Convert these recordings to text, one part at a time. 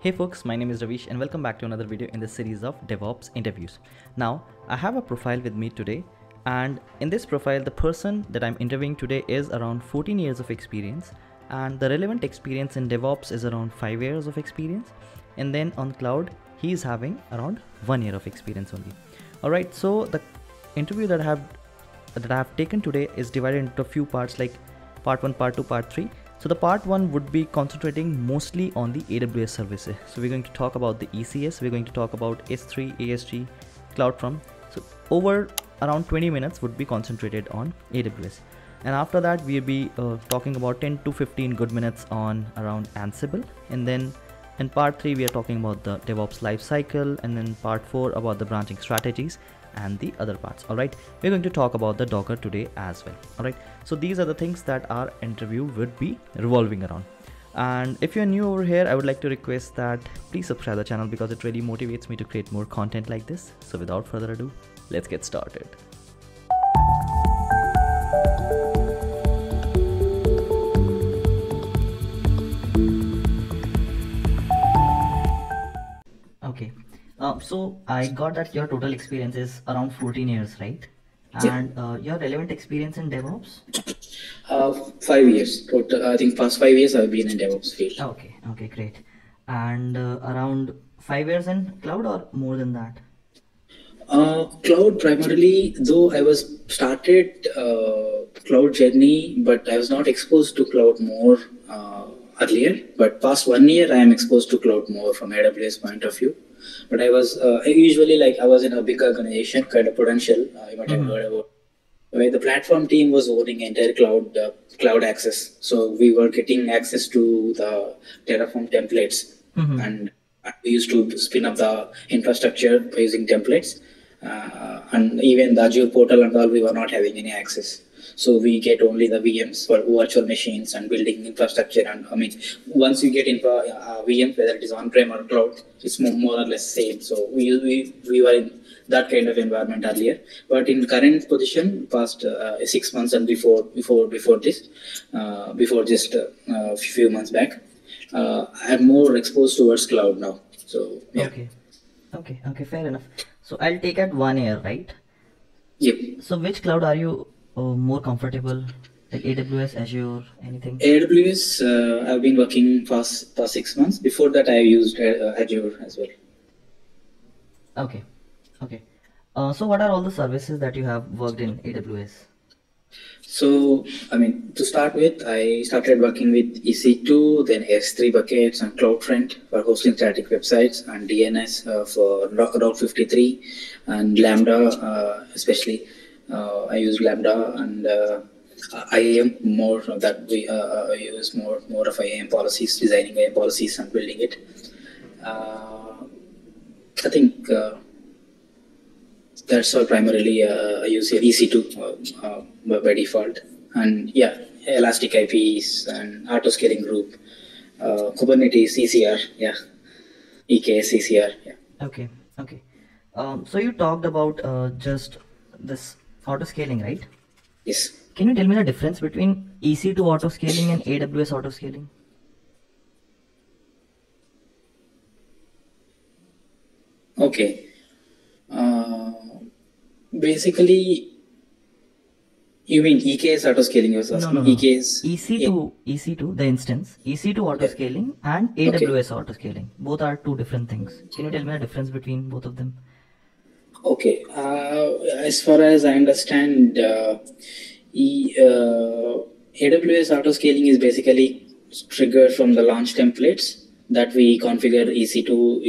Hey folks, my name is Ravish and welcome back to another video in this series of DevOps interviews. Now, I have a profile with me today, and in this profile, the person that I'm interviewing today is around 14 years of experience, and the relevant experience in DevOps is around 5 years of experience, and then on cloud, he is having around 1 year of experience only. Alright, so the interview that I have taken today is divided into a few parts like part 1, part 2, part 3. So the part 1 would be concentrating mostly on the AWS services. So we're going to talk about the ECS, we're going to talk about S3, ASG, CloudFront. So over around 20 minutes would be concentrated on AWS. And after that, we'll be talking about 10 to 15 good minutes on around Ansible. And then in part 3, we are talking about the DevOps lifecycle, and then part 4 about the branching strategies and the other parts. All right, we're going to talk about the Docker today as well. All right, so these are the things that our interview would be revolving around. And if you're new over here, I would like to request that please subscribe to the channel because it really motivates me to create more content like this. So without further ado, let's get started. Okay. So I got that your total experience is around 14 years, right? And yeah. Your relevant experience in DevOps? 5 years. Total, I think past 5 years I've been in DevOps field. Okay. Okay, great. And around 5 years in cloud or more than that? Cloud primarily, though I was started cloud journey, but I was not exposed to cloud more earlier. But past 1 year, I am exposed to cloud more from AWS point of view. But I was usually like I was in a big organization, kind of Prudential. You might have heard about where the platform team was owning entire cloud access. So we were getting access to the Terraform templates, and we used to spin up the infrastructure using templates, and even the Azure portal and all we were not having any access. So we get only the VMs for virtual machines and building infrastructure. And I mean, once you get into VMs, whether it is on-prem or cloud, it's more or less same. So we were in that kind of environment earlier. But in current position, past 6 months and before just a few months back, I'm more exposed towards cloud now. So yeah. Okay, okay, okay, fair enough. So I'll take at 1 year, right? Yep. So which cloud are you more comfortable, like AWS, Azure, anything? AWS, I've been working past 6 months. Before that, I used Azure as well. Okay, okay. So what are all the services that you have worked in AWS? So, I mean, to start with, I started working with EC2, then S3 buckets and CloudFront for hosting static websites, and DNS for Route 53 and Lambda, especially. I use Lambda and IAM more of that. We use more of IAM policies, designing IAM policies and building it. I think that's all primarily I use here EC2 by default. And yeah, Elastic IPs and auto scaling group, Kubernetes, ECR, yeah, EKS, ECR, yeah. Okay, okay. So you talked about just this auto scaling, right? Yes. Can you tell me the difference between EC2 auto scaling and AWS auto scaling? Okay. Basically, you mean EKS auto scaling? You was asking. No, no, no. EKS, EC2, EC2, the instance, EC2 auto scaling and AWS auto scaling. Both are two different things. Can you tell me the difference between both of them? Okay, as far as I understand, AWS auto-scaling is basically triggered from the launch templates that we configure EC2, I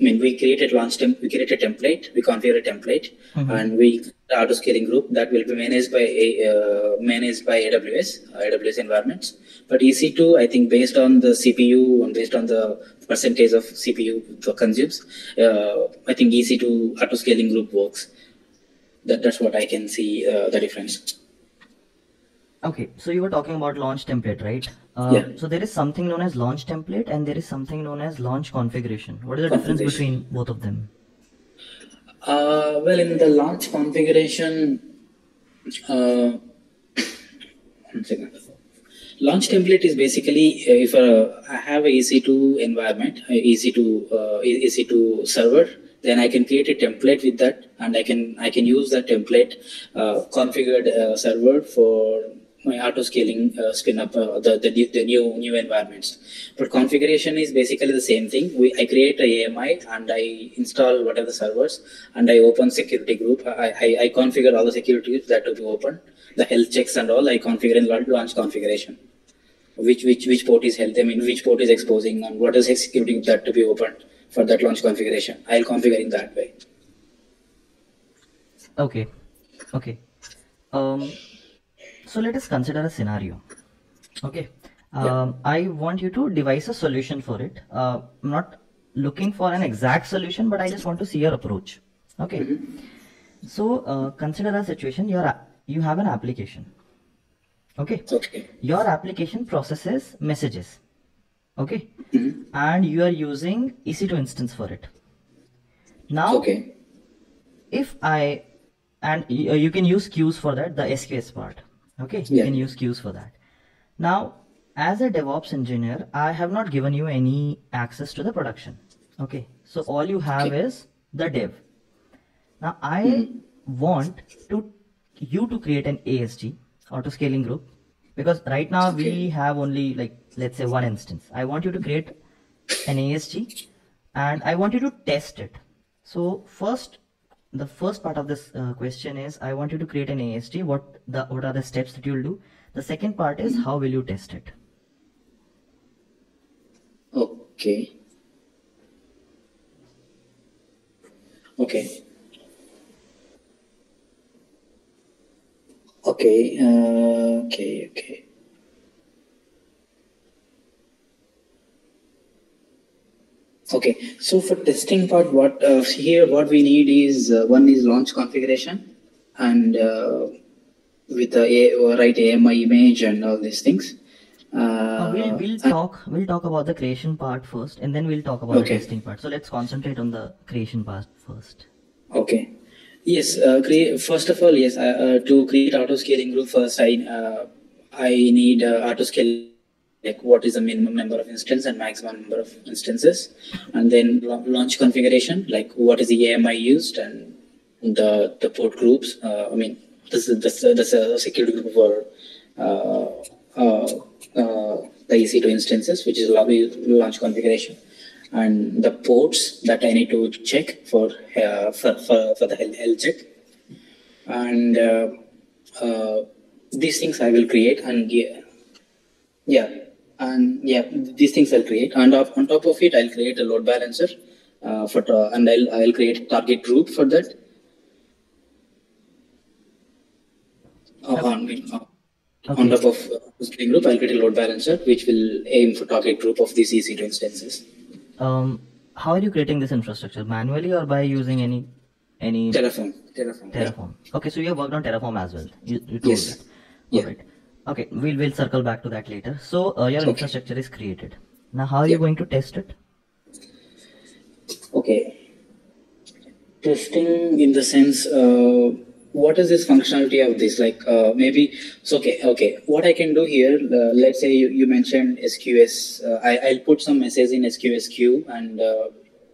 mean, we create a template, we configure a template, and we the auto-scaling group that will be managed by AWS, AWS environments. But EC2, I think based on the CPU and based on the percentage of CPU for consumes, I think EC2 auto-scaling group works. That's what I can see the difference. Okay, so you were talking about launch template, right? Yeah. So there is something known as launch template and there is something known as launch configuration. What is the difference between both of them? Well, in the launch configuration, Launch template is basically if I have an EC2 environment, EC2 server, then I can create a template with that, and I can use that template, configured server for my auto scaling, spin up the new environments. But configuration is basically the same thing. I create a AMI and I install whatever servers, and I open security group. I configure all the security groups that to be open, the health checks and all. I configure in launch configuration, which port is health, I mean which port is exposing, and what is executing that to be opened for that launch configuration. I'll configure in that way. Okay, okay. So let us consider a scenario. Okay. I want you to devise a solution for it. I'm not looking for an exact solution, but I just want to see your approach. Okay. Mm-hmm. So consider a situation. You have an application. Okay. Okay. Your application processes messages. Okay. Mm-hmm. And you are using EC2 instance for it. Now, okay. You can use queues for that, the SQS part. Okay, you can use queues for that. Now, as a DevOps engineer, I have not given you any access to the production. Okay, so all you have is the dev. Now, I want you to create an ASG, auto scaling group, because right now we have only, like, let's say one instance. I want you to create an ASG and I want you to test it. So first, the first part of this question is, I want you to create an ASG. What are the steps that you'll do? The second part is, how will you test it? Okay. Okay. Okay. Okay. Okay. Okay, so for testing part, what we need is one is launch configuration, and with the right AMI image and all these things. We'll talk about the creation part first, and then we'll talk about the testing part. So let's concentrate on the creation part first. Okay. Yes. First of all, yes. To create auto scaling group, first I need auto scaling. Like what is the minimum number of instances and maximum number of instances, and then launch configuration, like what is the AMI used and the port groups. I mean, this is the security group for the EC2 instances, which is launch configuration, and the ports that I need to check for the health check, and these things I will create and on top of it, I'll create a load balancer and I'll create a target group for that. On top of scaling group, I'll create a load balancer, which will aim for target group of these EC2 instances. How are you creating this infrastructure? Manually or by using any? Terraform. Yeah. Okay, so you have worked on Terraform as well. You told that. Yeah. All right. Okay, we'll circle back to that later. So your infrastructure is created. Now, how are you going to test it? Okay. Testing in the sense, what is this functionality of this? Like what I can do here, let's say you mentioned SQS. I'll put some message in SQS queue, and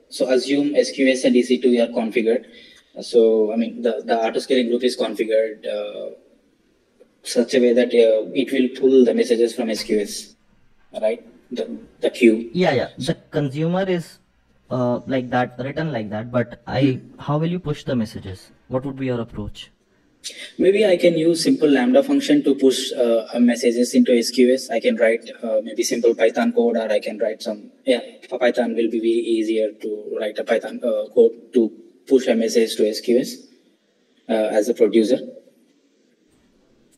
so assume SQS and EC2 are configured. So, I mean, the auto scaling group is configured such a way that it will pull the messages from SQS, right? The queue. Yeah. The consumer is written like that. But how will you push the messages? What would be your approach? Maybe I can use simple Lambda function to push messages into SQS. I can write maybe simple Python code, or I can write some. Yeah, Python will be easier to write a Python code to push a message to SQS as a producer.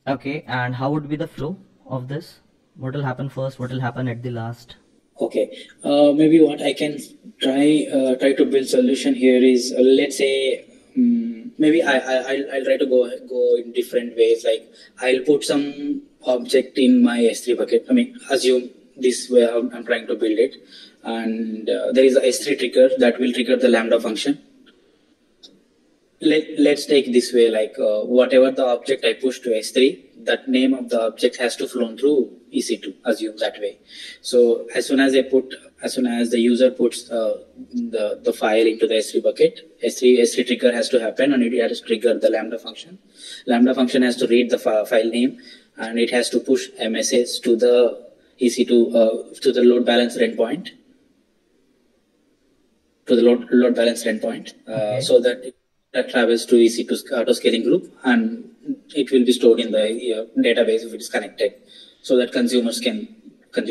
Okay, and how would be the flow of this? What will happen first? What will happen at the last? Okay, maybe what I can try to build solution here is, let's say maybe I'll try to go in different ways. Like I'll put some object in my S3 bucket. I mean, assume this way I'm trying to build it, and there is a S3 trigger that will trigger the Lambda function. Let's take this way, like whatever the object I push to S3, that name of the object has to flow through EC2, assume that way. So as soon as the user puts the file into the S3 bucket, S3 trigger has to happen, and it has to trigger the Lambda function. Lambda function has to read the file name, and it has to push MSS to the EC2, to the load balancer endpoint. Okay. So that it travels to EC2 auto scaling group, and it will be stored in the database if it's connected, so that consumers can pick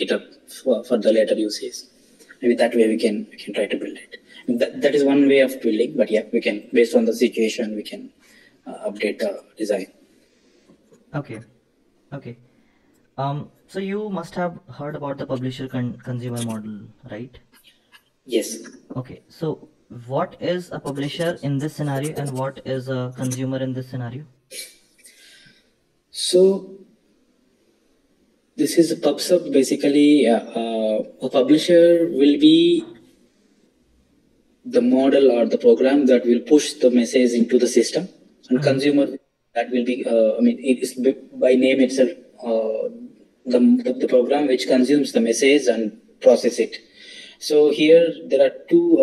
it up for the later uses. Maybe that way we can try to build it. And that is one way of building, but yeah, we can, based on the situation, we can update the design. Okay. So you must have heard about the publisher consumer model, right? Yes. Okay. So what is a publisher in this scenario and what is a consumer in this scenario? So this is a PubSub. Basically, a publisher will be the model or the program that will push the message into the system, and consumer, that will be, it is by name itself, the program which consumes the message and process it. So here there are two,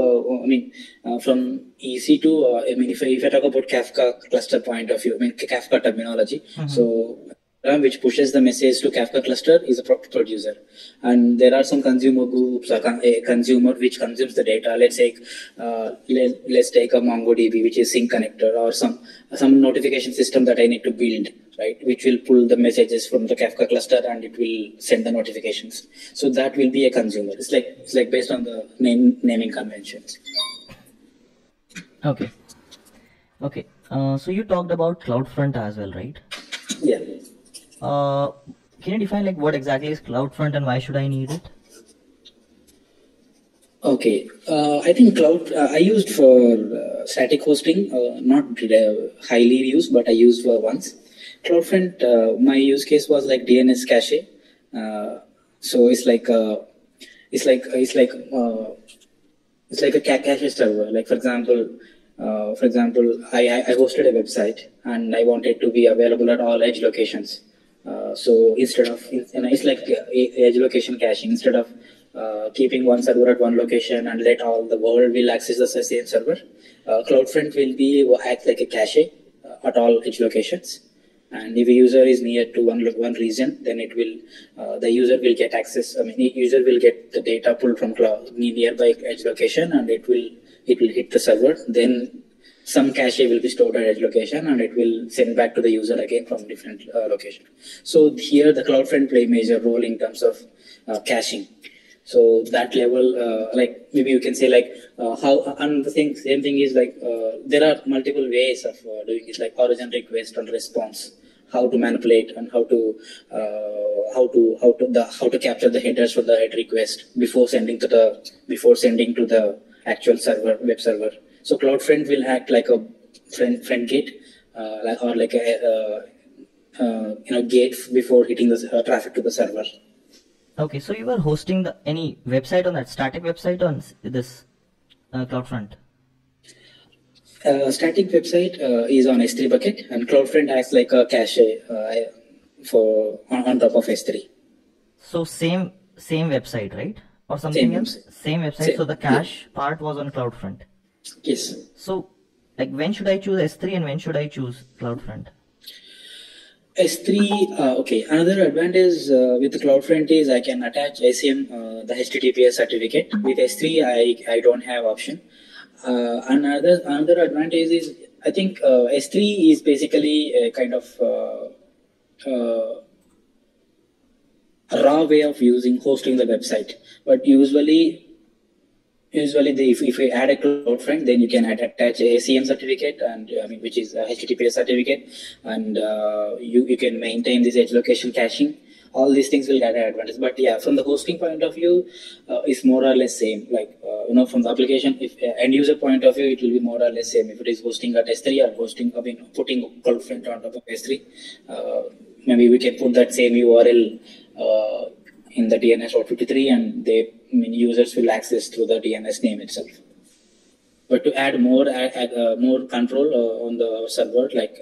from EC2, if I talk about Kafka cluster point of view, Kafka terminology. So which pushes the message to Kafka cluster is a producer. And there are some consumer groups, or a consumer which consumes the data. Let's say, let's take a MongoDB, which is sync connector, or some notification system that I need to build, right? Which will pull the messages from the Kafka cluster and it will send the notifications. So that will be a consumer. It's like based on the naming conventions. Okay. So you talked about CloudFront as well, right? Yeah. Can you define like what exactly is CloudFront and why should I need it? Okay, I think I used for static hosting, not highly used, but I used for once. CloudFront, my use case was like DNS cache. So it's like a cache server. Like for example, I hosted a website and I wanted to be available at all edge locations. So instead of, it's like edge location caching. Instead of keeping one server at one location and let all the world will access the same server, CloudFront will act like a cache at all edge locations. And if a user is near to one region, then it will, the user will get access. User will get the data pulled from nearby edge location, and it will hit the server. Then some cache will be stored at edge location, and it will send back to the user again from different location. So here the CloudFront play major role in terms of caching. So that level, like maybe you can say like how, and the same thing is like there are multiple ways of doing it, like origin request and response, how to manipulate and how to capture the headers for the head request before sending to the actual server, web server. So CloudFront will act like a friend gate, or like a gate before hitting the traffic to the server. Okay, so you were hosting any website on that static website on this CloudFront? Static website is on S3 bucket, and CloudFront acts like a cache on top of S3. So same website, right? Or something else? Same website. So the cache part was on CloudFront. Yes. So, like, when should I choose S3 and when should I choose CloudFront? S3, okay. Another advantage with CloudFront is I can attach ACM, the HTTPS certificate. With S3, I don't have option. Another advantage is, I think S3 is basically a kind of raw way of hosting the website, but usually, if we add a CloudFront, then you can attach a ACM certificate, and which is a HTTPS certificate, and you can maintain this edge location caching. All these things will get an advantage. But yeah, from the hosting point of view, it's more or less same. Like from the application, if end user point of view, it will be more or less same. If it is hosting at S3 or putting CloudFront on top of S3, maybe we can put that same URL in the DNS 453, and users will access through the DNS name itself. But to add more control on the server, like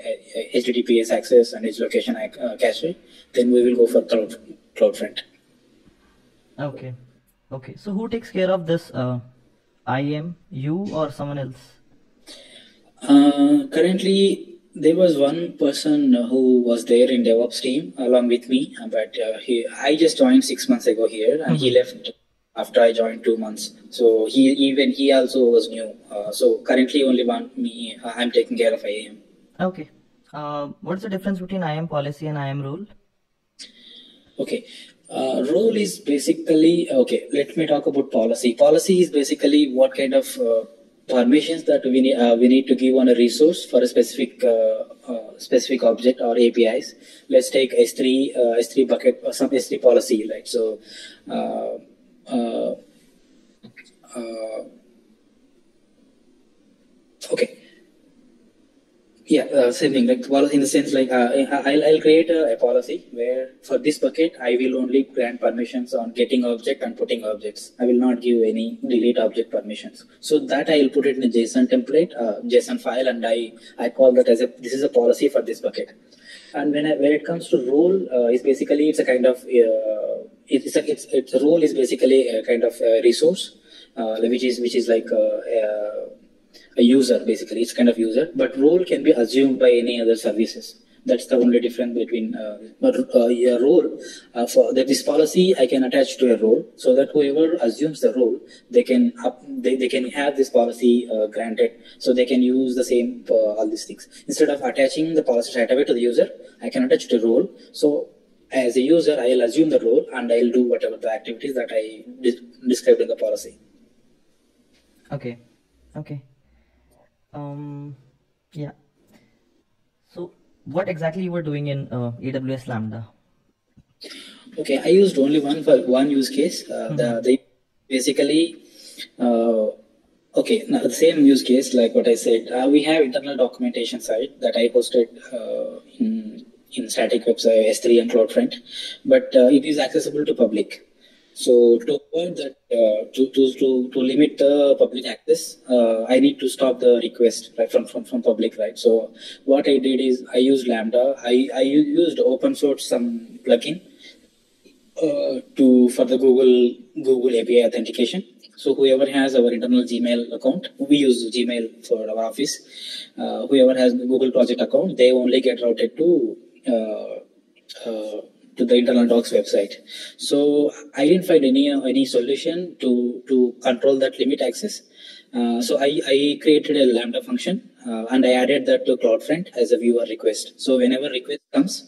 HTTPS access and edge location cache, then we will go for CloudFront. Okay. Okay. So who takes care of this IAM, you or someone else? Currently, there was one person who was there in DevOps team along with me, but I just joined 6 months ago here, and he left after I joined 2 months. So he also was new. So currently only me, I'm taking care of IAM. Okay. What's the difference between IAM policy and IAM role? Okay. Role is basically, okay, let me talk about policy. Policy is basically what kind of permissions that we need to give on a resource for a specific specific object or APIs. Let's take S3 bucket or some S3 policy, right? So okay. Yeah, same thing. Like, well, in the sense, like I'll create a policy where for this bucket I will only grant permissions on getting object and putting objects. I will not give any delete object permissions. So that I will put it in a JSON template, JSON file, and I call that as this is a policy for this bucket. And when it comes to role, is basically it's a kind of it's role is basically a kind of resource, which is like a user, basically. It's kind of user, but role can be assumed by any other services. That's the only difference between a role. For this policy, I can attach to a role so that whoever assumes the role, they can have this policy granted. So they can use the same, all these things. Instead of attaching the policy right away to the user, I can attach to a role. So as a user, I'll assume the role and I'll do whatever the activities that I described in the policy. Okay. Okay. Yeah. So what exactly you were doing in AWS Lambda? Okay, I used only one use case. They basically, okay, now the same use case like what I said. We have internal documentation site that I hosted in static website S3 and CloudFront, but it is accessible to public. So to avoid that, to limit the public access, I need to stop the request right from public, right? So what I did is I used Lambda. I used open source some plugin for the Google API authentication. So whoever has our internal Gmail account, we use Gmail for our office. Whoever has the Google project account, they only get routed to the internal docs website. So I didn't find any solution to control that limit access. So I created a Lambda function and I added that to CloudFront as a viewer request. So whenever request comes,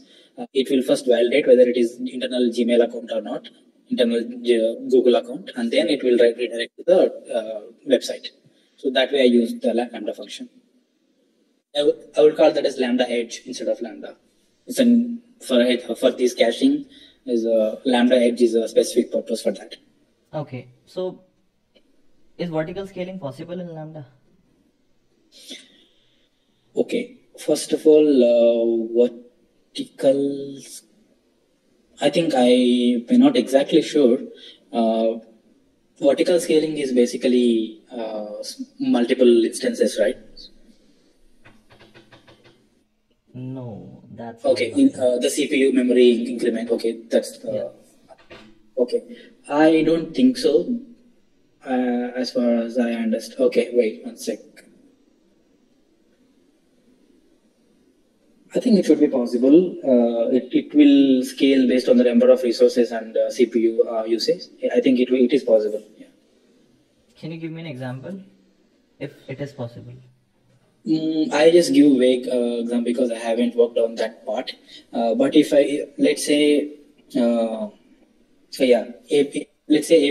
it will first validate whether it is internal Gmail account or not, internal Google account, and then it will redirect to the website. So that way I used the Lambda function. I would call that as Lambda Edge instead of Lambda. It's an for this caching is a Lambda Edge is a specific purpose for that. Okay, so is vertical scaling possible in Lambda? Okay, first of all, vertical. I think I'm not exactly sure. Vertical scaling is basically multiple instances, right? No. That's okay, the CPU memory increment. Okay, that's the. Yeah. Okay, I don't think so. As far as I understand. Okay, wait one sec. I think it should be possible. It will scale based on the number of resources and CPU usage. I think it is possible. Yeah. Can you give me an example, if it is possible? I just give vague example because I haven't worked on that part. But if I, let's say, let's say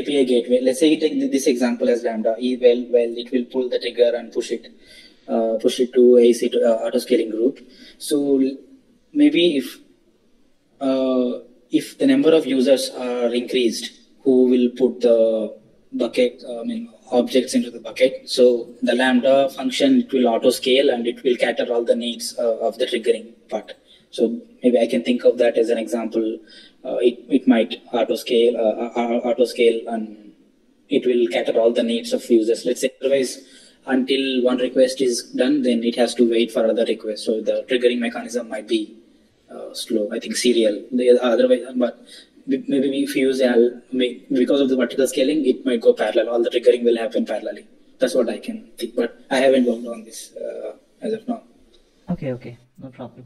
API gateway. Let's say you take this example as Lambda. Well, it will pull the trigger and push it to EC2 auto scaling group. So maybe if the number of users are increased, who will put the bucket? Objects into the bucket. So the Lambda function, it will auto scale and it will cater all the needs of the triggering part. So maybe I can think of that as an example. It might auto scale and it will cater all the needs of users. Let's say otherwise until one request is done, then it has to wait for other requests. So the triggering mechanism might be slow. I think serial. Otherwise, but maybe if you use because of the vertical scaling, it might go parallel. All the triggering will happen parallelly. That's what I can think. But I haven't worked on this as of now. Okay. Okay. No problem.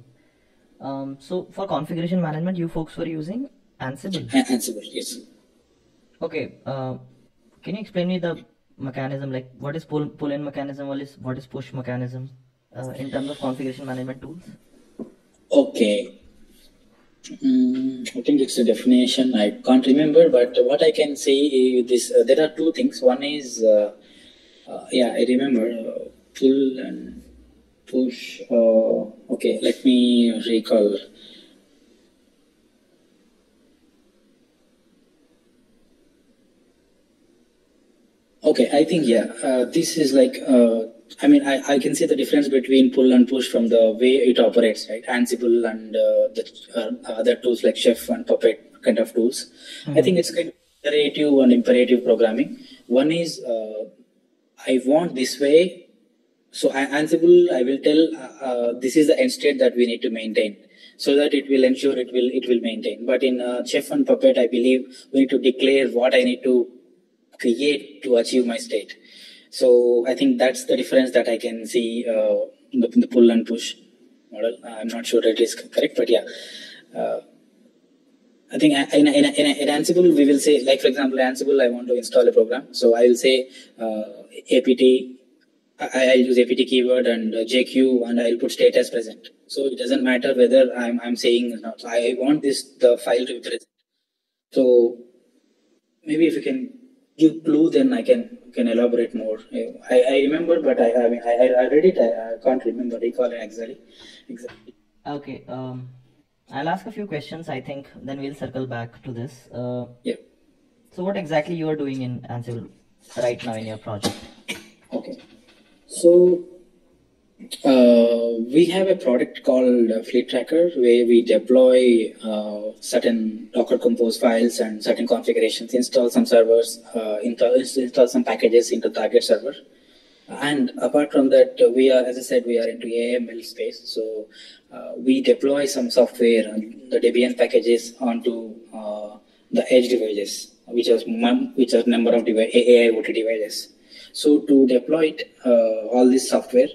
So for configuration management, you folks were using Ansible. Ansible, yes. Okay. Can you explain me the mechanism, like what is pull-in mechanism, what is push mechanism in terms of configuration management tools? Okay. I think it's a definition I can't remember, but what I can say is this, there are two things. One is, I remember, pull and push. Okay, let me recall. Okay, I think, yeah, this is like, I can see the difference between pull and push from the way it operates, right? Ansible and the other tools like Chef and Puppet kind of tools. Mm-hmm. I think it's kind of iterative and imperative programming. One is, I want this way. So Ansible, I will tell, this is the end state that we need to maintain, so that it will ensure it will maintain. But in Chef and Puppet, I believe we need to declare what I need to create to achieve my state. So I think that's the difference that I can see in the pull and push model. I'm not sure it is correct, but yeah. I think in Ansible, we will say, like, for example, Ansible, I want to install a program. So I will say APT, I'll use APT keyword and JQ, and I'll put state as present. So it doesn't matter whether I'm saying or not. I want the file to be present. So maybe if you can give clue, then I can elaborate more. I remember, but I read it. I can't recall it exactly. Okay. I'll ask a few questions, I think, then we'll circle back to this. Yeah. So what exactly you are doing in Ansible right now in your project? Okay. So we have a product called Fleet Tracker, where we deploy certain Docker compose files and certain configurations, install some servers, install some packages into target server. And apart from that, we are, as I said, we are into AML space. So we deploy some software and the Debian packages onto the edge devices, which are number of AIoT devices. So to deploy it, all this software,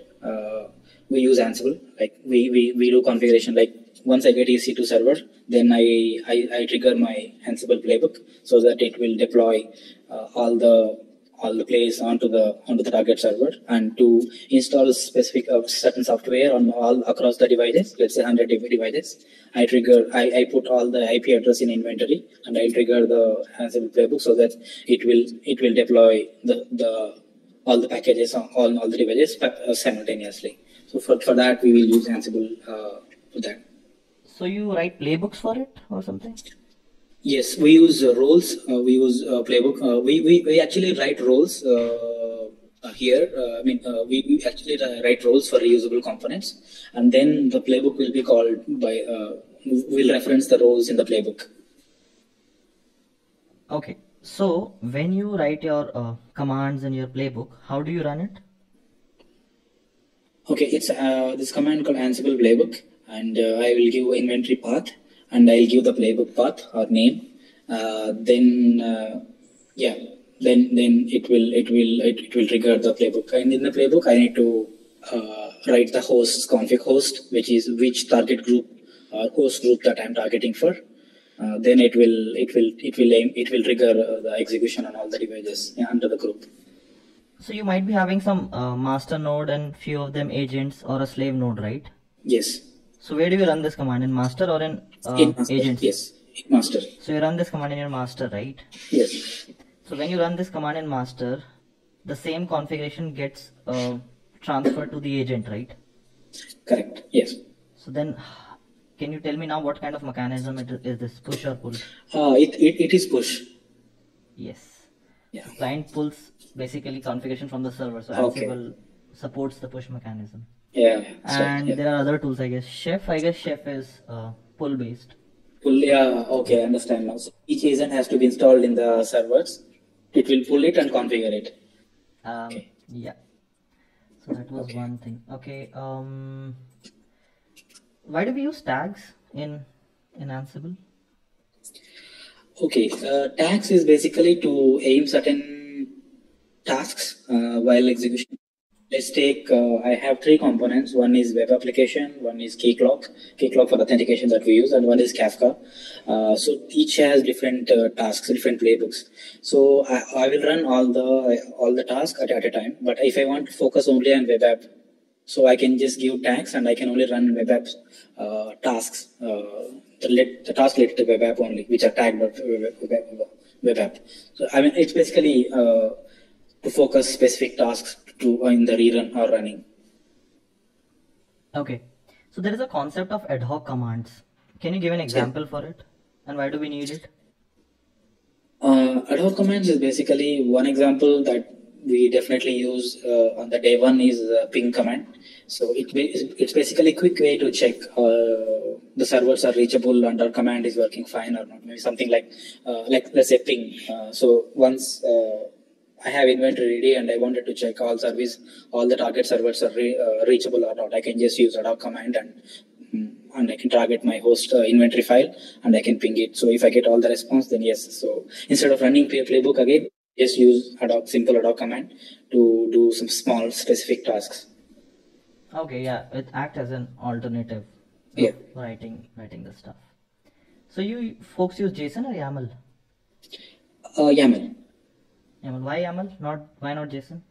we use Ansible. Like we do configuration. Like once I get EC2 server, then I trigger my Ansible playbook so that it will deploy all the plays onto the target server, and to install specific certain software on all across the devices. Let's say 100 devices. I put all the IP address in inventory, and I trigger the Ansible playbook so that it will deploy all the packages on all the devices simultaneously. So for that, we will use Ansible for that. So you write playbooks for it or something? Yes, we use roles. We use playbook. We actually write roles here. We actually write roles for reusable components, and then the playbook will be called by. We'll reference the roles in the playbook. Okay. So when you write your commands in your playbook, how do you run it? Okay, it's this command called Ansible playbook, and I will give inventory path, and I'll give the playbook path or name. Then it will trigger the playbook, and in the playbook I need to write the host config host, which target group or host group that I'm targeting for. Then it will trigger the execution on all the devices under the group. So you might be having some master node and few of them agents or a slave node, right? Yes. So where do you run this command, in master or in agents? Yes, in master. So you run this command in your master, right? Yes. So when you run this command in master, the same configuration gets transferred to the agent, right? Correct. Yes. So then, can you tell me now what kind of mechanism is this, push or pull? It is push. Yes. Yeah. So client pulls basically configuration from the server, so Ansible supports the push mechanism. Yeah. And there are other tools, I guess. Chef is pull based. Pull, yeah. Okay, I understand now. So each agent has to be installed in the servers. It will pull it and configure it. Yeah. So that was one thing. Okay. Why do we use tags in Ansible? Okay, tags is basically to aim certain tasks while execution. Let's take, I have three components. One is web application, one is key clock for authentication that we use, and one is Kafka. So each has different tasks, different playbooks. So I will run all the tasks at a time, but if I want to focus only on web app, so I can just give tags and I can only run web app tasks, the task related to web app only, which are tagged web app. So I mean, it's basically to focus specific tasks in the rerun or running. Okay, so there is a concept of ad hoc commands. Can you give an example for it, and why do we need it? Ad hoc commands is basically one example that we definitely use on the day one is ping command. So it's basically a quick way to check the servers are reachable and our command is working fine or not. Maybe something like let's say ping. So once I have inventory ready and I wanted to check all the target servers are reachable or not, I can just use ad hoc command and I can target my host inventory file and I can ping it. So if I get all the response, then yes. So instead of running playbook again, just use simple ad hoc command to do some small specific tasks. Okay, yeah, it acts as an alternative to writing the stuff. So you folks use JSON or YAML? YAML. Why YAML? Why not JSON?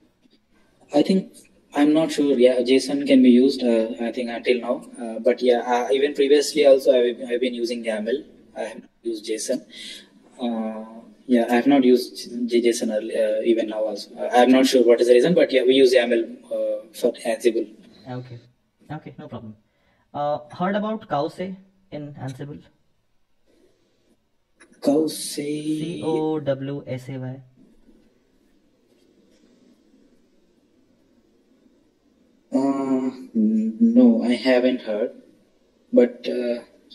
I think I'm not sure. Yeah, JSON can be used. I think until now, but yeah, even previously also I've been using YAML. I have not used JSON. Yeah, I have not used JSON even now also. I'm not sure what is the reason, but yeah, we use YAML for Ansible. Okay, okay, no problem. Heard about Cowse in Ansible? Cowse. Cowsay. No, I haven't heard. But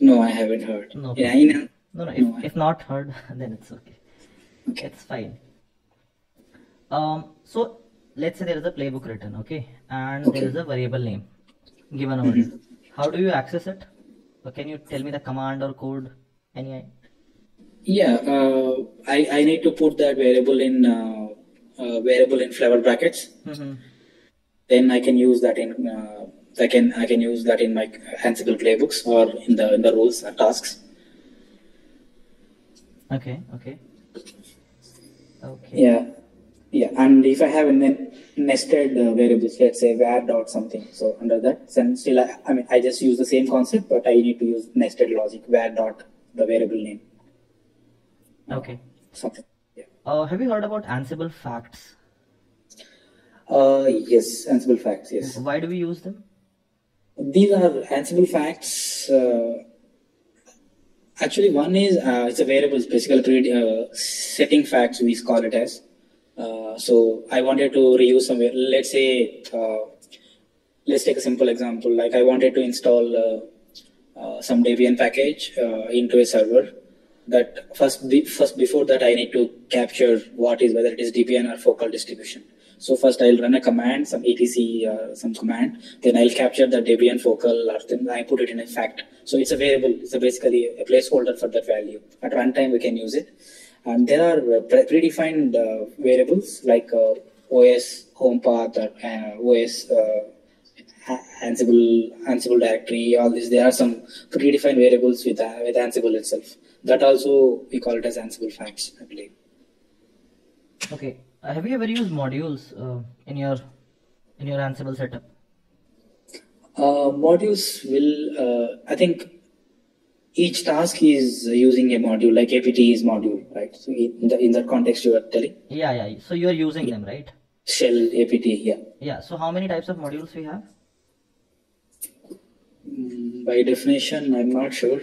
no, I haven't heard. No, yeah, I know. No, no. If not heard, then it's okay. Okay, it's fine. So let's say there is a playbook written, okay, and there is a variable name given over it. How do you access it? Or can you tell me the command or code? Any? Yeah, I need to put that variable in flower brackets. Then I can use that in I can use that in my Ansible playbooks or in the roles or tasks. Okay. Okay. Okay. Yeah, yeah, and if I have nested variables, let's say var dot something, so under that, then still I mean I just use the same concept, but I need to use nested logic var dot the variable name. Okay. Something. Yeah. Have you heard about Ansible facts? Yes, Ansible facts. Yes. Why do we use them? These are Ansible facts. Actually, one is it's a variable, basically setting facts, we call it as. So I wanted to reuse somewhere. Let's say, let's take a simple example. Like I wanted to install some Debian package into a server. That first before that, I need to capture whether it is Debian or focal distribution. So first I'll run a command, some etc, some command, then I'll capture the Debian focal, or then I put it in a fact. So it's a variable, it's basically a placeholder for that value. At runtime we can use it. And there are predefined variables like OS, home path, or OS, Ansible directory, all this. There are some predefined variables with Ansible itself. That also we call it as Ansible facts, I believe. Okay. Have you ever used modules in your Ansible setup? Modules will, I think each task is using a module, like APT is module, right? So in that context you are telling? Yeah, yeah. So you are using them, right? Shell, APT, yeah. Yeah, so how many types of modules we have? By definition, I'm not sure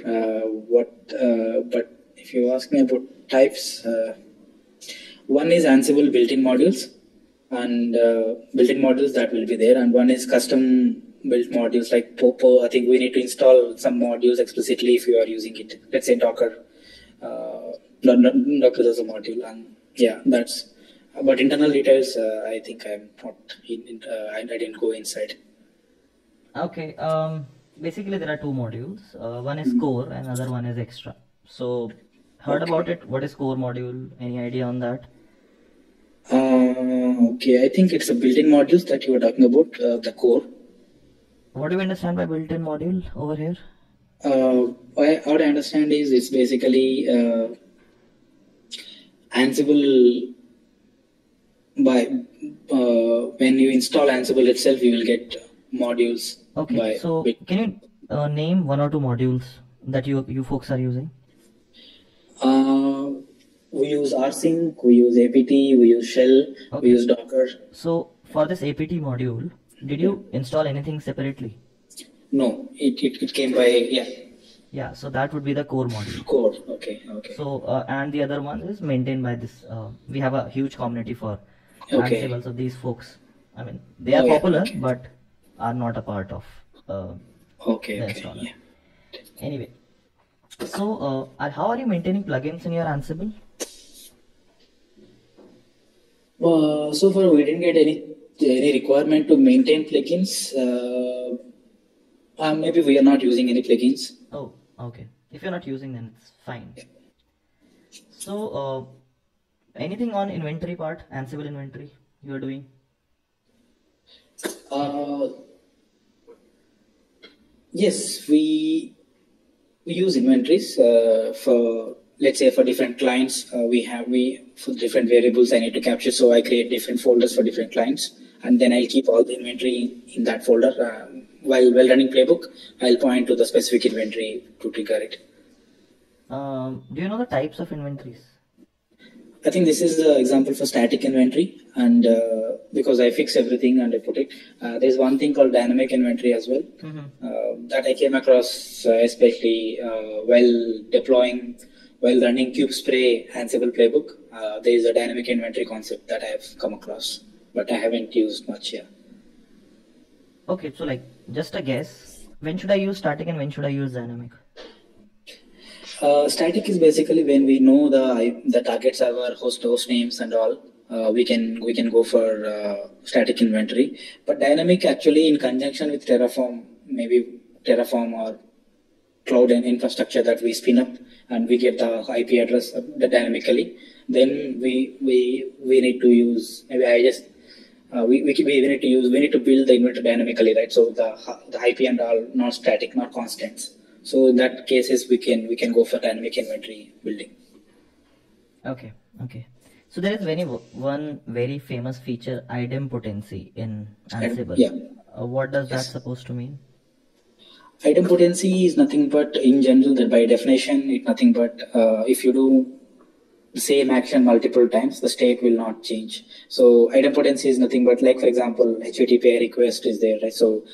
but if you ask me about types, one is Ansible built-in modules and built-in modules that will be there, and one is custom built modules like Popo. I think we need to install some modules explicitly if you are using it. Let's say Docker, Docker is a module, and yeah, that's But internal details, I think I'm not. I didn't go inside. Okay. Basically, there are two modules. One is core, and another one is extra. So, heard about it? What is core module? Any idea on that? Okay, I think it's a built-in modules that you were talking about. The core. What do you understand by built-in module over here? What I understand is it's basically Ansible. By when you install Ansible itself, you will get modules. Okay, by so can you name one or two modules that you folks are using? We use rsync, we use apt, we use shell, we use Docker. So for this apt module, did you install anything separately? No, it came by, yeah, so that would be the core module. Core, okay. So and the other one is maintained by this. We have a huge community for Ansible, so these folks, I mean, they are popular, but are not a part of the installer. Anyway, so how are you maintaining plugins in your Ansible? So far, we didn't get any requirement to maintain plugins. Maybe we are not using any plugins. Oh, okay. If you're not using, then it's fine. Yeah. So, anything on inventory part, Ansible inventory you are doing? Yes, we use inventories for, let's say, for different clients. For different variables I need to capture, so I create different folders for different clients, and then I'll keep all the inventory in that folder. While running playbook, I'll point to the specific inventory to trigger it. Do you know the types of inventories? I think this is the example for static inventory, and because I fix everything and I put it, there's one thing called dynamic inventory as well, that I came across especially while running kubespray Ansible playbook. There is a dynamic inventory concept that I have come across, but I haven't used much here. Okay, so like just a guess, when should I use static and when should I use dynamic? Static is basically when we know the target server, host names and all, we can go for static inventory. But dynamic, actually in conjunction with Terraform, maybe Terraform or cloud and infrastructure that we spin up, and we get the IP address dynamically, then we need to use, maybe I just we need to build the inventory dynamically, right? So the IP and all not static, not constants. So in that cases, we can go for dynamic inventory building. Okay. So there is one very famous feature, idempotency in Ansible. Yeah. What does that supposed to mean? Idempotency is nothing but, in general, that by definition, it's nothing but if you do the same action multiple times, the state will not change. So idempotency is nothing but, like, for example, HTTP request is there, right? So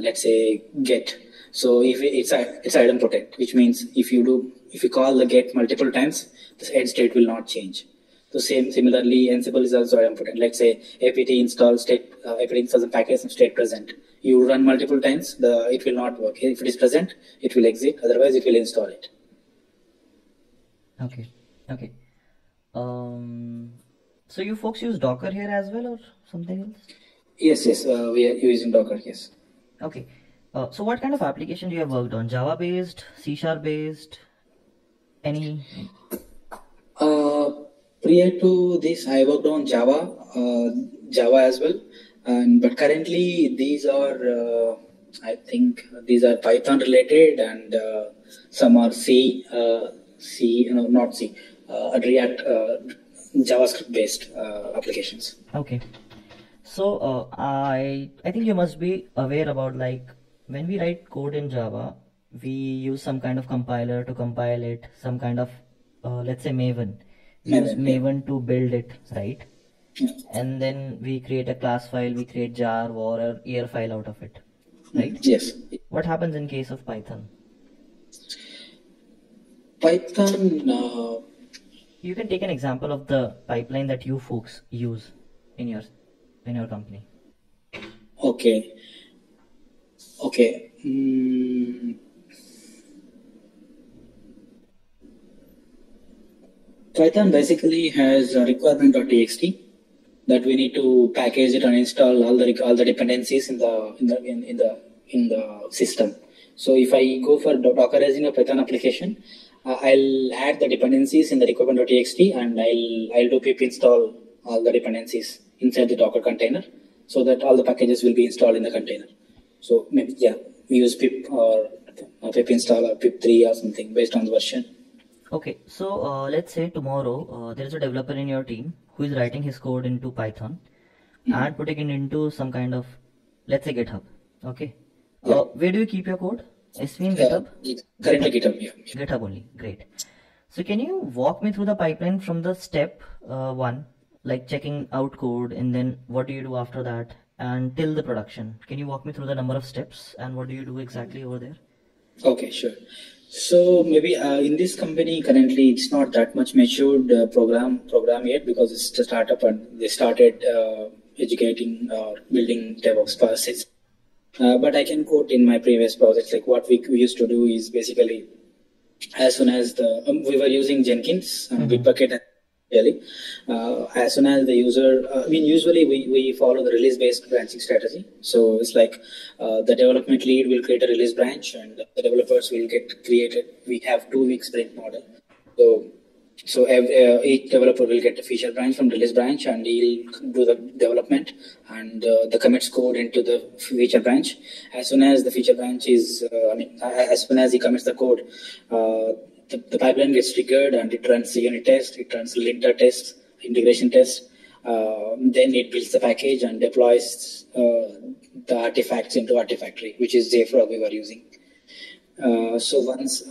let's say get. So if it's idempotent, which means if you call the get multiple times, the end state will not change. So similarly, Ansible is also idempotent. Let's say apt install state, apt installs a package and state present. You run multiple times, it will not work. If it is present, it will exit. Otherwise, it will install it. Okay. So you folks use Docker here as well, or something else? Yes. We are using Docker. Yes. Okay. So what kind of application do you have worked on? Java based, C# based, any? Prior to this, I worked on Java as well. But currently these are, I think these are Python related, and some are React, JavaScript based applications. Okay. So I think you must be aware about, like, when we write code in Java, we use some kind of compiler to compile it, some kind of, let's say, Maven. We use Maven to build it, right? Yeah. And then we create a class file, we create jar, var, or ER file out of it, right? Yes. What happens in case of Python? Python... You can take an example of the pipeline that you folks use in your company. Okay. Python basically has a requirement.txt that we need to package it and install all the dependencies in the system. So if I go for Dockerizing a Python application, I'll add the dependencies in the requirement.txt and I'll do pip install all the dependencies inside the Docker container, so that all the packages will be installed in the container. So yeah, we use pip or pip install or pip3 or something based on the version. Okay, so let's say tomorrow there is a developer in your team who is writing his code into Python and putting it into some kind of, let's say, GitHub. Okay, where do you keep your code? SV in GitHub? Currently GitHub, yeah. GitHub only, great. So can you walk me through the pipeline from the step one, like checking out code, and then what do you do after that and till the production? Can you walk me through the number of steps and what do you do exactly over there? Okay, sure. So maybe in this company currently it's not that much matured program yet, because it's a startup and they started educating or building DevOps processes. But I can quote in my previous projects, like what we used to do is basically, as soon as the, we were using Jenkins, Bitbucket and really, as soon as the user, I mean, usually we follow the release-based branching strategy. So it's like the development lead will create a release branch and the developers will get created. We have 2-week sprint model. So each developer will get a feature branch from release branch and he'll do the development and the commits code into the feature branch. As soon as the feature branch is, as soon as he commits the code, the pipeline gets triggered and it runs the unit test, it runs linter tests, integration tests. Then it builds the package and deploys the artifacts into Artifactory, which is JFrog we were using. So once...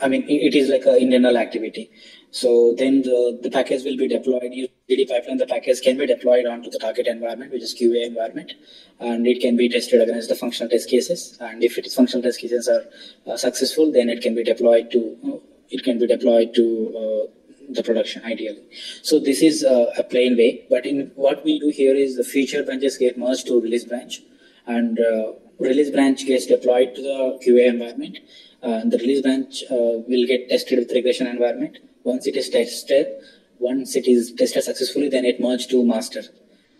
it is like an internal activity. So then the package will be deployed. Using CD pipeline, the package can be deployed onto the target environment, which is QA environment, and it can be tested against the functional test cases. And if its functional test cases are successful, then it can be deployed to the production ideally. So this is a plain way. But in what we do here is the feature branches get merged to release branch, and release branch gets deployed to the QA environment. The release branch will get tested with regression environment. Once it is tested successfully, then it merges to master.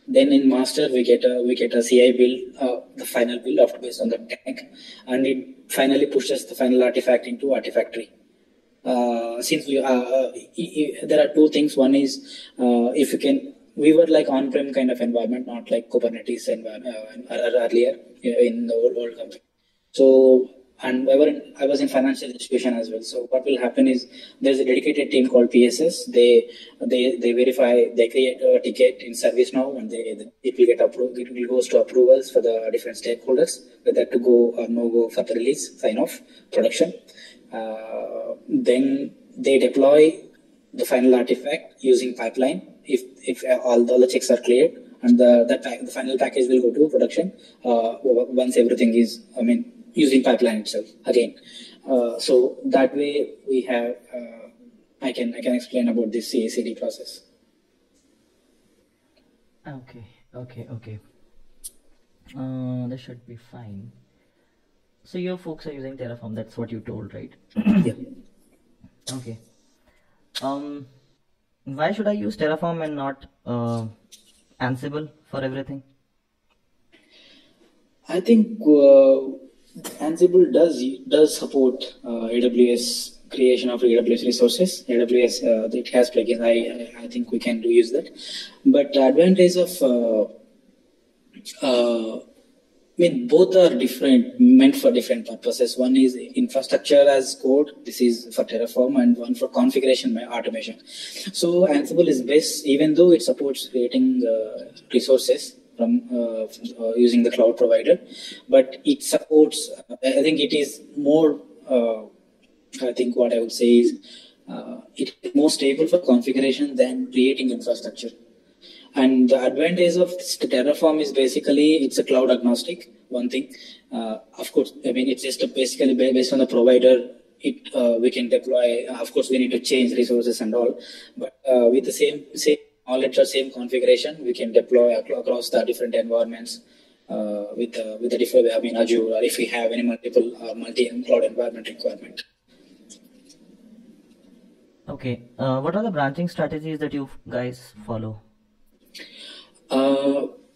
Then in master we get a CI build, the final build after based on the tag, and it finally pushes the final artifact into Artifactory. Since we there are two things. One is if you can. We were like on-prem kind of environment, not like Kubernetes environment earlier in the old company. So, and I was in financial institution as well. So what will happen is there's a dedicated team called PSS. They verify, they create a ticket in ServiceNow, and it will get approved. It will goes to approvals for the different stakeholders, whether to go or no go for the release, sign off, production. Then they deploy the final artifact using pipeline. If all the checks are cleared, and the final package will go to production once everything is, using pipeline itself again. So that way we have, I can explain about this CI/CD process. Okay. That should be fine. So your folks are using Terraform. That's what you told, right? Yeah. Okay. Why should I use Terraform and not Ansible for everything? I think Ansible does support AWS creation of AWS resources. AWS it has plugins. I think we can use that. But the advantage of both are different, meant for different purposes. One is infrastructure as code, this is for Terraform, and one for configuration automation. So Ansible is best, even though it supports creating resources from using the cloud provider, but it supports, I think it is more, I think what I would say is, it is more stable for configuration than creating infrastructure. And the advantage of Terraform is basically it's a cloud agnostic. One thing, of course, it's just basically based on the provider. We can deploy. Of course, we need to change resources and all, but with the same knowledge or same configuration, we can deploy across the different environments with the different. Azure, or if we have any multiple multi cloud environment requirement. Okay. What are the branching strategies that you guys follow?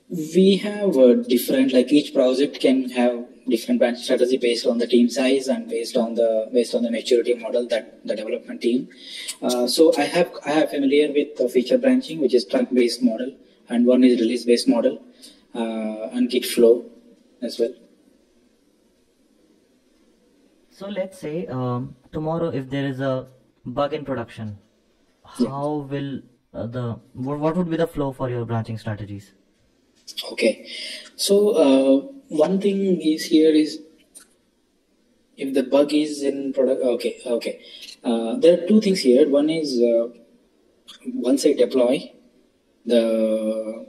We have different, like each project can have different branch strategy based on the team size and based on the maturity model that the development team. So I have familiar with the feature branching, which is trunk based model, and one is release based model, and Git flow as well. So let's say tomorrow if there is a bug in production, how will what would be the flow for your branching strategies? Okay, so one thing is here is if the bug is in product. Okay. There are two things here. One is once I deploy, the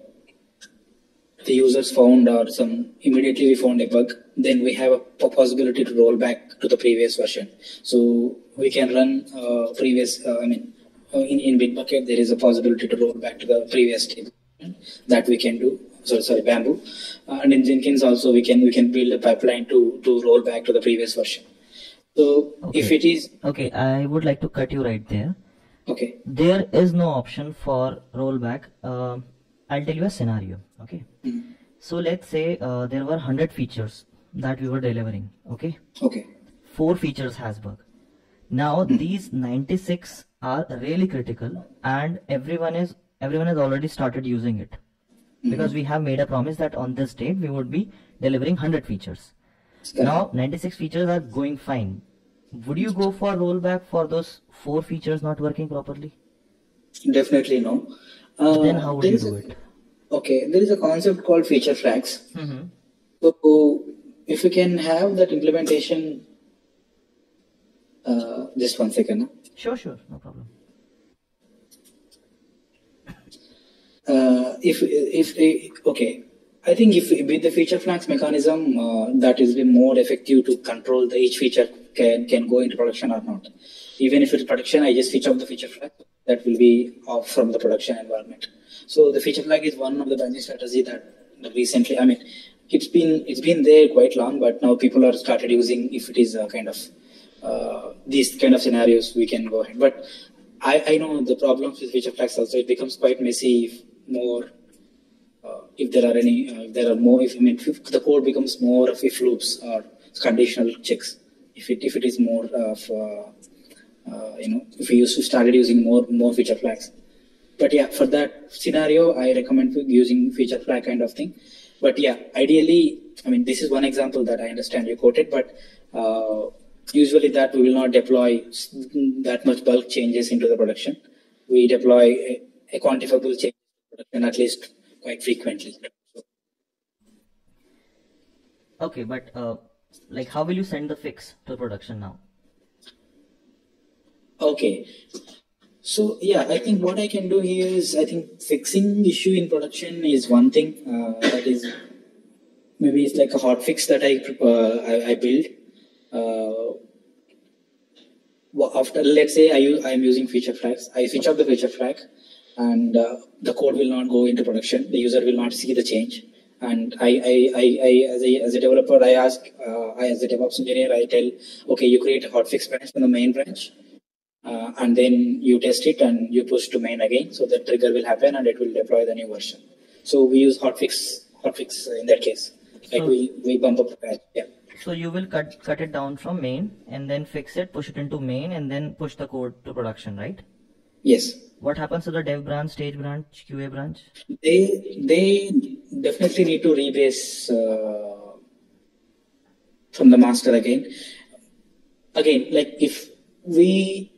users found or some immediately we found a bug, then we have a possibility to roll back to the previous version. So we can run previous. In Bitbucket there is a possibility to roll back to the previous team that we can do. Sorry, Bamboo, and in Jenkins also we can build a pipeline to roll back to the previous version. So okay. If it is okay, I would like to cut you right there. Okay. There is no option for rollback. I'll tell you a scenario. Okay. Mm-hmm. So let's say there were 100 features that we were delivering. Okay. Okay. 4 features has bug. Now these 96 are really critical, and everyone has already started using it. Because we have made a promise that on this date we would be delivering 100 features. Correct. Now 96 features are going fine. Would you go for rollback for those 4 features not working properly? Definitely no. Then how would you do it? Okay, there is a concept called feature flags. Mm-hmm. So if you can have that implementation, just one second. Sure, no problem. I think with the feature flags mechanism, that is more effective to control the each feature can go into production or not. Even if it's production, I just switch off the feature flag, that will be off from the production environment. So the feature flag is one of the branching strategy that recently, it's been there quite long, but now people are started using. If it is these kind of scenarios, we can go ahead. But I know the problems with feature flags also. It becomes quite messy if more, if the code becomes more of if loops or conditional checks. If it is more of, if we started using more feature flags. But yeah, for that scenario, I recommend using feature flag kind of thing. But yeah, ideally, this is one example that I understand you quoted, but usually that we will not deploy that much bulk changes into the production. We deploy a quantifiable change and at least quite frequently. Okay, but how will you send the fix to production now? Okay. So yeah, I think what I can do here is, I think fixing issue in production is one thing, that is maybe it's like a hot fix that I build. After, let's say I'm using feature flags, I switch off the feature flag and the code will not go into production. The user will not see the change. And as a developer, I ask, as a DevOps engineer, I tell, okay, you create a hotfix branch from the main branch, and then you test it and you push to main again. So that trigger will happen and it will deploy the new version. So we use hotfix in that case. Like we bump up the patch, yeah. So you will cut it down from main and then fix it, push it into main and then push the code to production, right? Yes. What happens to the dev branch, stage branch, QA branch? They definitely need to rebase from the master again. Again, like if we,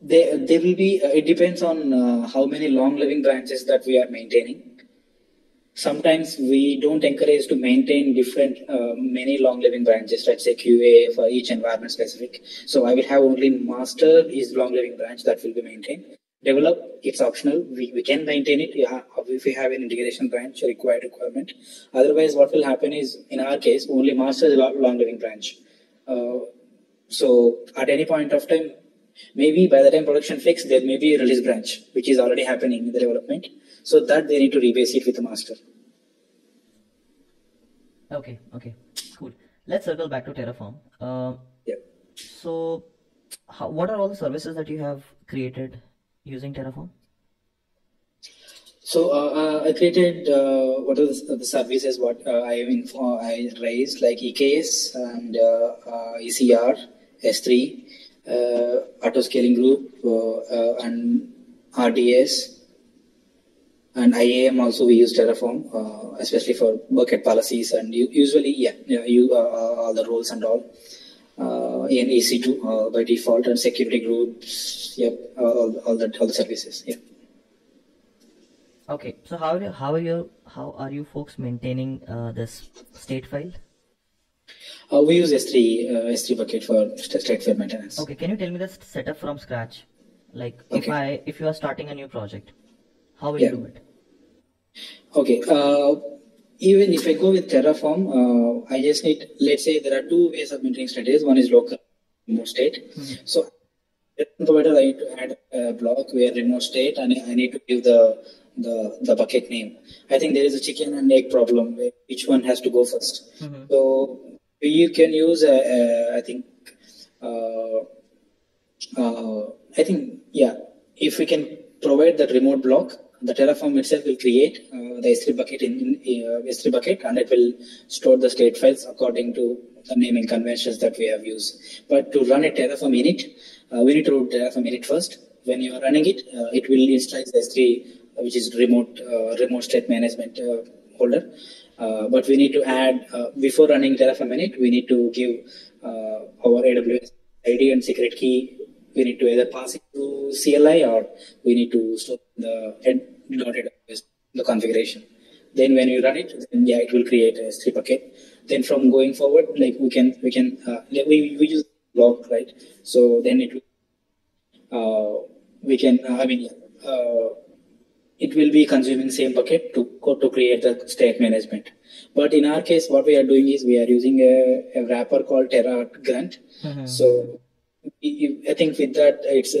there will be, it depends on how many long living branches that we are maintaining. Sometimes we don't encourage to maintain different, many long-living branches, let's say QA for each environment specific. So I will have only master is long-living branch that will be maintained. Develop, it's optional. We can maintain it if we have an integration branch required requirement. Otherwise, what will happen is, in our case, only master is long-living branch. So at any point of time, maybe by the time production fix, there may be a release branch, which is already happening in the development. So that they need to rebase it with the master. Okay, cool. Let's circle back to Terraform. So what are all the services that you have created using Terraform? So I created what are the services what I raised, like EKS and ECR, S3, auto scaling group, and RDS, and IAM also we use Terraform, especially for bucket policies and usually all the roles and all. In EC2 by default, and security groups, all the services, Okay, so how are you folks maintaining this state file? We use S3 bucket for state file maintenance. Okay, can you tell me the setup from scratch? Like if you are starting a new project, how will you do it? Okay. Even if I go with Terraform, I just need, let's say there are two ways of maintaining status. One is local, remote state. Mm-hmm. So provider, I need to add a block where remote state, and I need to give the bucket name. I think there is a chicken and egg problem where each one has to go first. Mm-hmm. So you can use, if we can provide that remote block, the Terraform itself will create the S3 bucket S3 bucket, and it will store the state files according to the naming conventions that we have used. But to run a Terraform init, we need to do Terraform init first. When you are running it, it will initialize the S3, which is remote state management holder. But we need to add, before running Terraform init, we need to give our AWS ID and secret key. We need to either pass it to CLI, or we need to store the head.aws, the configuration. Then when you run it, then it will create a S3 bucket. Then from going forward, like we use block, right? So then it will be consuming same bucket to create the state management. But in our case, what we are doing is we are using a wrapper called Terragrunt. Mm-hmm. So I think with that, it's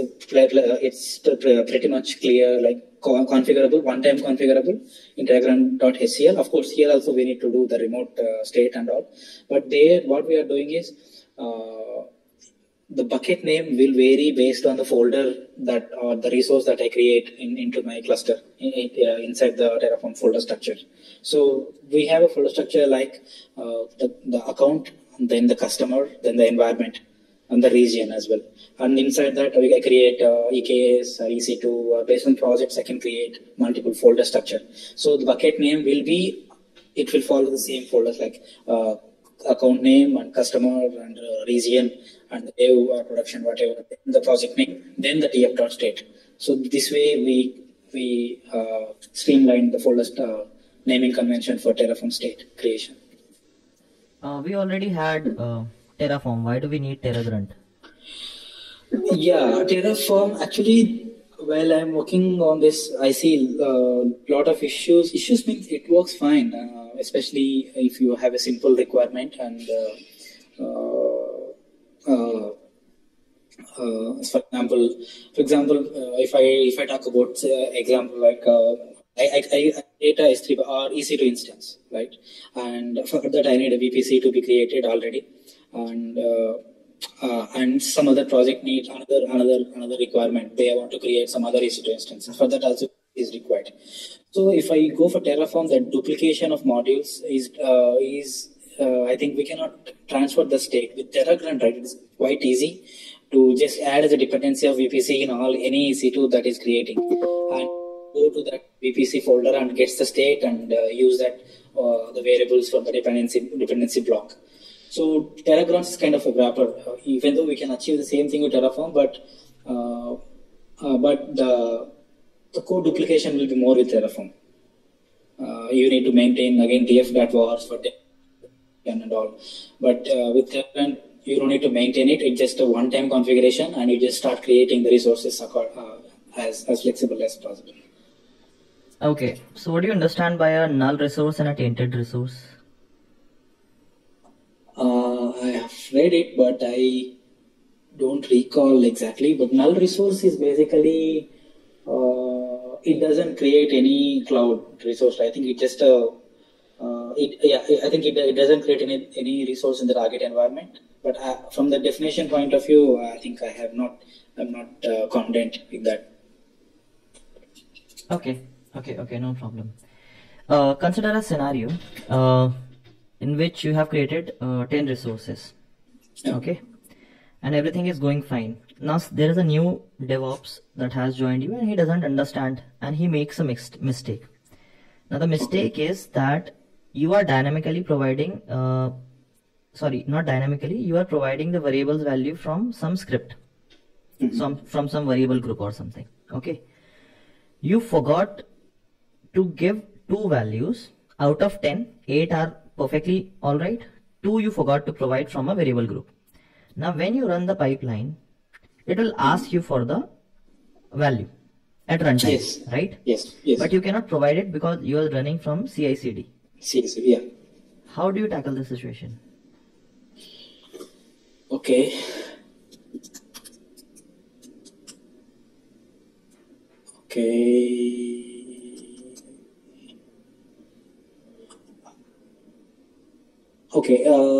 pretty much clear, like configurable, one-time configurable in Terragrunt.hcl. Of course, here also we need to do the remote state and all. But there, what we are doing is the bucket name will vary based on the folder that or the resource that I create into my cluster inside the Terraform folder structure. So we have a folder structure like the account, then the customer, then the environment, and the region as well. And inside that, I create EKS or EC2, or based on projects, I can create multiple folder structure. So the bucket name will follow the same folders like account name and customer and region and dev or production, whatever, the project name, then the df.state. So this way we streamline the folder naming convention for Terraform state creation. We already had Terraform. Why do we need Terragrunt? Yeah, Terraform actually, while I'm working on this, I see a lot of issues. Issues means it works fine, especially if you have a simple requirement and for example, if I talk about example like I create a S3 or EC2 instance, right? And for that I need a VPC to be created already. And some other project needs another requirement. They want to create some other EC2 instance. For that also is required. So if I go for Terraform, that duplication of modules is I think we cannot transfer the state with Terragrunt. Right, it's quite easy to just add as a dependency of VPC in any EC2 that is creating, and go to that VPC folder and gets the state and use that the variables from the dependency block. So Terragrunt is kind of a wrapper, even though we can achieve the same thing with Terraform, but the code duplication will be more with Terraform. You need to maintain, again, df.vars for and all. But with Terraform, you don't need to maintain it. It's just a one-time configuration, and you just start creating the resources as flexible as possible. Okay. So what do you understand by a null resource and a tainted resource? I have read it, but I don't recall exactly. But null resource is basically, it doesn't create any cloud resource. I think it just, I think it doesn't create any resource in the target environment, But from the definition point of view, I think I have not, I'm not content with that. Okay, no problem. Consider a scenario in which you have created 10 resources, okay, and everything is going fine. Now there is a new DevOps that has joined you and he doesn't understand and he makes a mistake. Now the mistake is that you are dynamically providing, you are providing the variables value from some script, from some variable group or something, okay. You forgot to give 2 values out of 10, 8 are perfectly all right, 2 you forgot to provide from a variable group. Now when you run the pipeline, it will ask you for the value at runtime, right? Yes. But you cannot provide it because you are running from CI/CD. Yeah. How do you tackle this situation? Okay.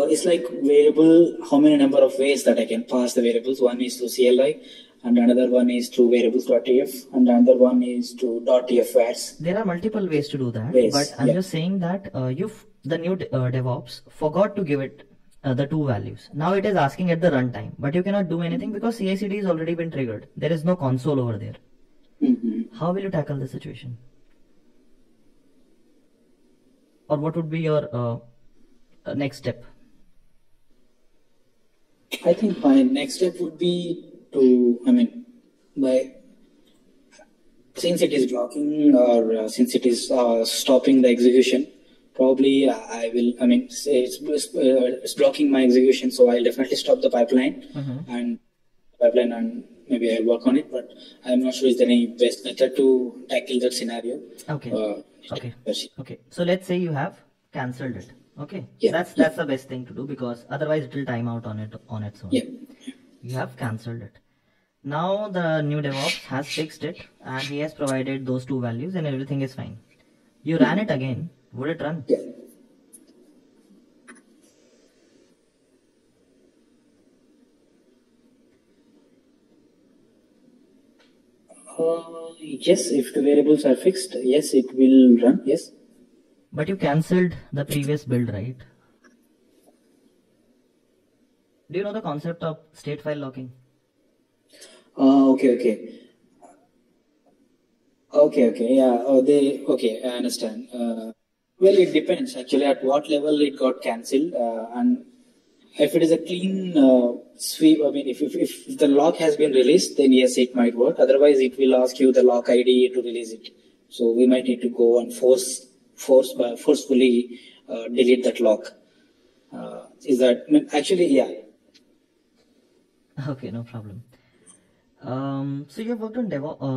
It's like variable, how many number of ways that I can pass the variables. One is to CLI, and another one is to variables.tf, and another one is to .tf_vars. There are multiple ways to do that, but I'm just saying that the new DevOps forgot to give it the 2 values. Now it is asking at the runtime, but you cannot do anything because CI/CD has already been triggered. There is no console over there. How will you tackle the situation? Or what would be your next step? I think my next step would be to, since it is blocking or since it is stopping the execution, probably I will, it's blocking my execution, so I'll definitely stop the pipeline and maybe I'll work on it, but I'm not sure is there any best method to tackle that scenario. Okay. So let's say you have cancelled it. That's the best thing to do because otherwise it will time out on its own. You have cancelled it. Now the new DevOps has fixed it and he has provided those 2 values and everything is fine. You ran it again. Would it run? Yes, if the variables are fixed, yes, it will run, But you cancelled the previous build, right? Do you know the concept of state file locking? I understand. It depends actually at what level it got cancelled and if it is a clean sweep, if the lock has been released, then yes, it might work. Otherwise, it will ask you the lock ID to release it. So we might need to go and forcefully delete that lock. Okay, no problem. So you have worked on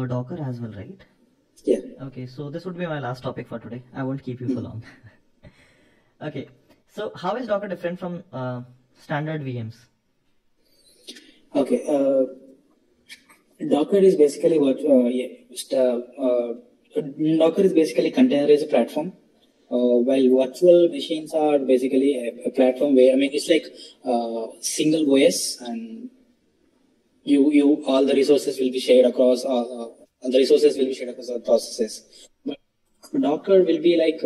Docker as well, right? Okay, so this would be my last topic for today. I won't keep you for long. Okay, so how is Docker different from standard VMs? Docker is basically Docker is basically containerized platform, while virtual machines are basically a platform where it's like single OS, and you all the resources will be shared across the processes. But Docker will be like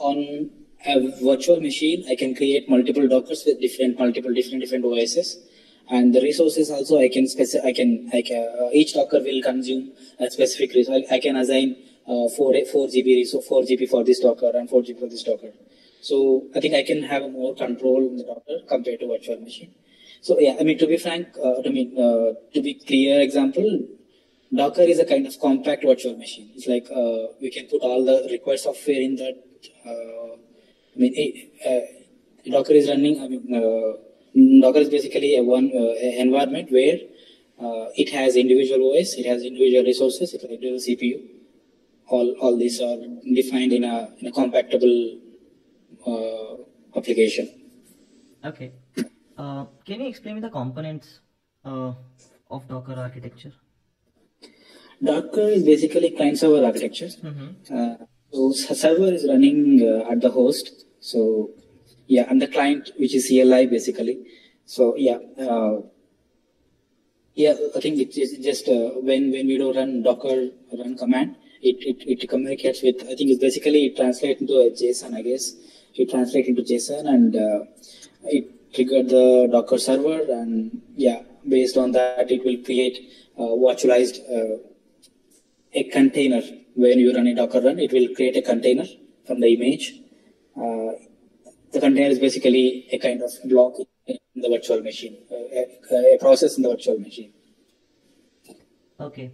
on a virtual machine, I can create multiple Dockers with different OSs. And the resources also each Docker will consume a specific resource. I can assign 4 GB for this Docker and 4 GB for this Docker. So I think I can have more control in the Docker compared to virtual machine. So to be clear example, Docker is a kind of compact virtual machine. It's like we can put all the required software in that. Docker is running. Docker is basically an environment where it has individual OS, it has individual resources, it has individual CPU. All these are defined in a compactable application. Okay. Can you explain the components of Docker architecture? Docker is basically client-server architecture. So server is running at the host. And the client, which is CLI basically, So yeah, I think it is just when we do run Docker run command, it communicates with, I think it's basically it translates into a JSON, I guess. You translate into JSON and it triggered the Docker server, and yeah, based on that, it will create virtualized a container. When you run a Docker run, it will create a container from the image. The container is basically a kind of block in the virtual machine, a process in the virtual machine. Okay.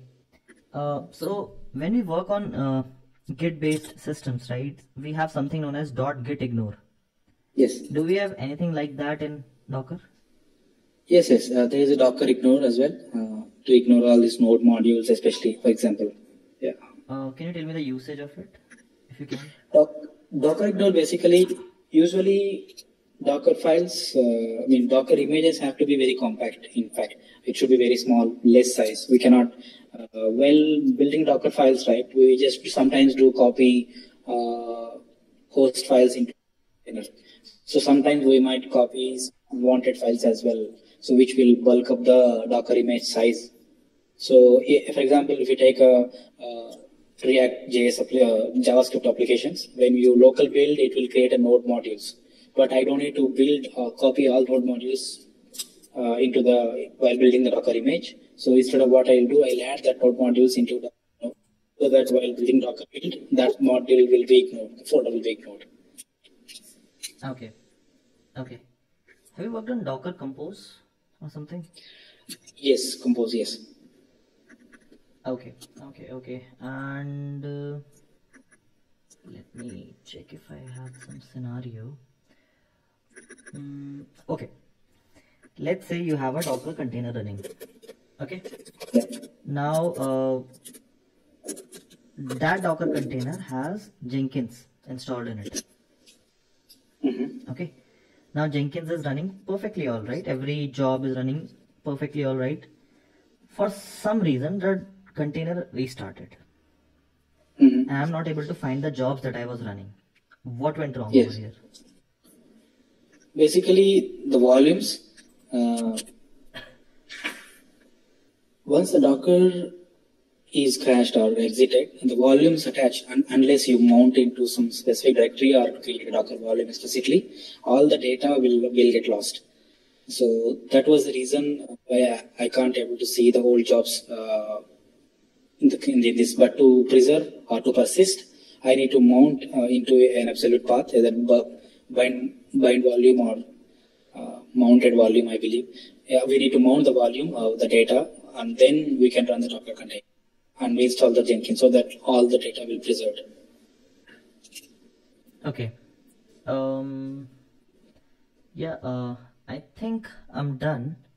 So when we work on Git-based systems, right, we have something known as .gitignore. Yes. Do we have anything like that in Docker? Yes, yes. There is a Docker ignore as well, to ignore all these node modules, especially, for example. Yeah. Can you tell me the usage of it, if you can? Docker ignore basically, usually Docker files, Docker images have to be very compact. In fact, it should be very small, less size. We cannot, building Docker files, right, we just sometimes do copy host files into containers. So sometimes we might copy wanted files as well, so which will bulk up the Docker image size. So, for example, if you take a React.js JavaScript applications, when you local build, it will create a node modules. But I don't need to build or copy all node modules into the while building the Docker image. So instead of what I'll do, I'll add that node modules into the node, so that while building Docker build, that module will be ignored, the folder will be ignored. Okay. Okay. Have you worked on Docker Compose or something? Yes, Compose, yes. Okay, okay, okay. And let me check if I have some scenario. Okay. Let's say you have a Docker container running. Okay. Now, that Docker container has Jenkins installed in it. Mm-hmm. Okay. Now Jenkins is running perfectly all right. Every job is running perfectly all right. For some reason, the container restarted. Mm-hmm. I am not able to find the jobs that I was running. What went wrong over here? Basically, the volumes. Once the Docker is crashed or exited, and the volumes attached, unless you mount into some specific directory or create a Docker volume explicitly, all the data will get lost. So that was the reason why I can't able to see the whole jobs in this. But to preserve or to persist, I need to mount into an absolute path, either bind volume or mounted volume, I believe. Yeah, we need to mount the volume of the data, and then we can run the Docker container and we install the Jenkins so that all the data will be preserved. Okay. I think I'm done.